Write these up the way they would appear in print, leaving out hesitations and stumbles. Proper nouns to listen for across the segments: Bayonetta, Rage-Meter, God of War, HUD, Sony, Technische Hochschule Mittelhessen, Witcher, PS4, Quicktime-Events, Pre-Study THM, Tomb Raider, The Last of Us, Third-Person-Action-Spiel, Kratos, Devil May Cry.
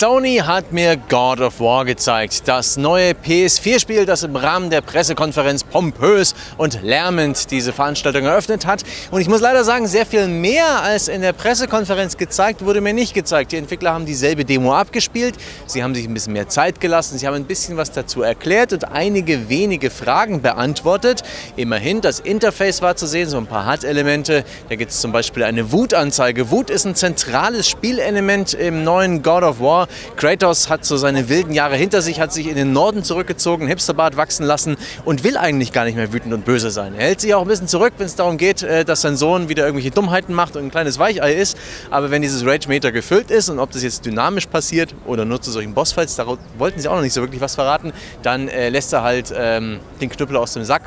Sony hat mir God of War gezeigt, das neue PS4-Spiel, das im Rahmen der Pressekonferenz pompös und lärmend diese Veranstaltung eröffnet hat. Und ich muss leider sagen, sehr viel mehr als in der Pressekonferenz gezeigt, wurde mir nicht gezeigt. Die Entwickler haben dieselbe Demo abgespielt, sie haben sich ein bisschen mehr Zeit gelassen, sie haben ein bisschen was dazu erklärt und einige wenige Fragen beantwortet. Immerhin, das Interface war zu sehen, so ein paar HUD-Elemente. Da gibt es zum Beispiel eine Wutanzeige. Wut ist ein zentrales Spielelement im neuen God of War. Kratos hat so seine wilden Jahre hinter sich, hat sich in den Norden zurückgezogen, Hipsterbart wachsen lassen und will eigentlich gar nicht mehr wütend und böse sein. Er hält sich auch ein bisschen zurück, wenn es darum geht, dass sein Sohn wieder irgendwelche Dummheiten macht und ein kleines Weichei ist. Aber wenn dieses Rage-Meter gefüllt ist und ob das jetzt dynamisch passiert oder nur zu solchen Bossfights, da wollten sie auch noch nicht so wirklich was verraten, dann lässt er halt den Knüppel aus dem Sack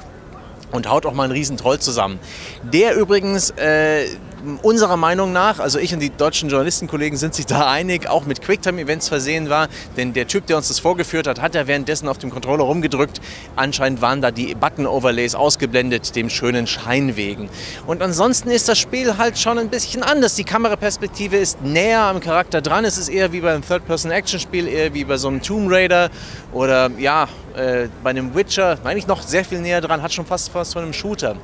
und haut auch mal einen riesen Troll zusammen. Der übrigens unserer Meinung nach, also ich und die deutschen Journalistenkollegen sind sich da einig, auch mit Quicktime-Events versehen war, denn der Typ, der uns das vorgeführt hat, hat er währenddessen auf dem Controller rumgedrückt. Anscheinend waren da die Button-Overlays ausgeblendet, dem schönen Schein wegen. Und ansonsten ist das Spiel halt schon ein bisschen anders. Die Kameraperspektive ist näher am Charakter dran. Es ist eher wie bei einem Third-Person-Action-Spiel, eher wie bei so einem Tomb Raider oder ja, bei einem Witcher, meine ich, noch sehr viel näher dran, hat schon fast von einem Shooter.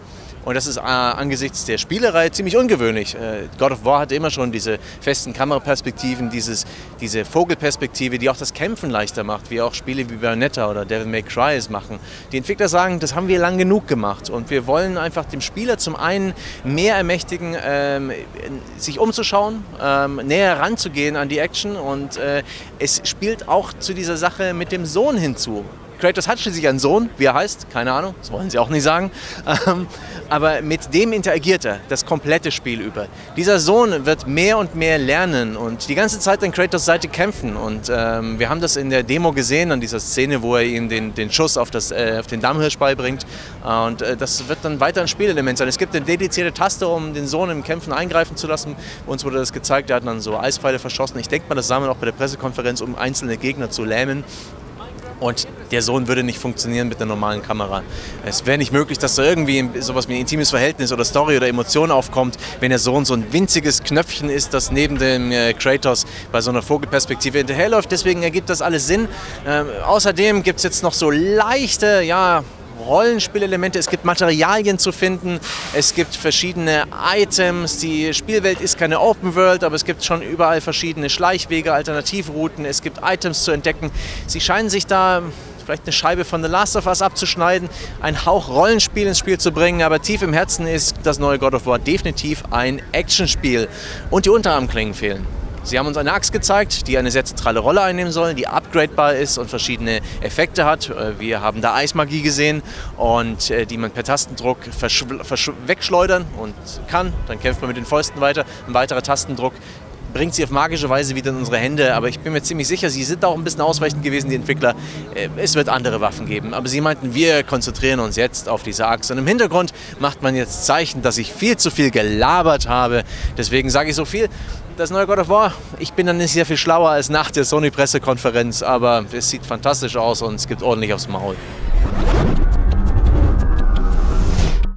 Und das ist angesichts der Spielerei ziemlich ungewöhnlich. God of War hatte immer schon diese festen Kameraperspektiven, diese Vogelperspektive, die auch das Kämpfen leichter macht, wie auch Spiele wie Bayonetta oder Devil May Cry es machen. Die Entwickler sagen, das haben wir lang genug gemacht und wir wollen einfach dem Spieler zum einen mehr ermächtigen, sich umzuschauen, näher ranzugehen an die Action, und es spielt auch zu dieser Sache mit dem Sohn hinzu. Kratos hat schließlich einen Sohn, wie er heißt, keine Ahnung, das wollen sie auch nicht sagen, aber mit dem interagiert er das komplette Spiel über. Dieser Sohn wird mehr und mehr lernen und die ganze Zeit an Kratos' Seite kämpfen, und wir haben das in der Demo gesehen, an dieser Szene, wo er ihm den Schuss auf den Dammhirsch beibringt, und das wird dann weiter ein Spielelement sein. Es gibt eine dedizierte Taste, um den Sohn im Kämpfen eingreifen zu lassen. Uns wurde das gezeigt, er hat dann so Eispfeile verschossen. Ich denke mal, das sah man auch bei der Pressekonferenz, um einzelne Gegner zu lähmen. Und der Sohn würde nicht funktionieren mit einer normalen Kamera. Es wäre nicht möglich, dass da irgendwie sowas wie ein intimes Verhältnis oder Story oder Emotion aufkommt, wenn der Sohn so ein winziges Knöpfchen ist, das neben dem Kratos bei so einer Vogelperspektive hinterherläuft. Deswegen ergibt das alles Sinn. Außerdem gibt es jetzt noch so leichte, ja, Rollenspielelemente, es gibt Materialien zu finden, es gibt verschiedene Items, die Spielwelt ist keine Open World, aber es gibt schon überall verschiedene Schleichwege, Alternativrouten, es gibt Items zu entdecken. Sie scheinen sich da vielleicht eine Scheibe von The Last of Us abzuschneiden, einen Hauch Rollenspiel ins Spiel zu bringen, aber tief im Herzen ist das neue God of War definitiv ein Actionspiel, und die Unterarmklingen fehlen. Sie haben uns eine Axt gezeigt, die eine sehr zentrale Rolle einnehmen soll, die upgradebar ist und verschiedene Effekte hat. Wir haben da Eismagie gesehen, und die man per Tastendruck wegschleudern und kann. Dann kämpft man mit den Fäusten weiter. Ein weiterer Tastendruck bringt sie auf magische Weise wieder in unsere Hände. Aber ich bin mir ziemlich sicher, sie sind auch ein bisschen ausweichend gewesen, die Entwickler. Es wird andere Waffen geben. Aber sie meinten, wir konzentrieren uns jetzt auf diese Axt. Und im Hintergrund macht man jetzt Zeichen, dass ich viel zu viel gelabert habe. Deswegen sage ich so viel. Das neue God of War, ich bin dann nicht sehr viel schlauer als nach der Sony-Pressekonferenz, aber es sieht fantastisch aus und es gibt ordentlich aufs Maul.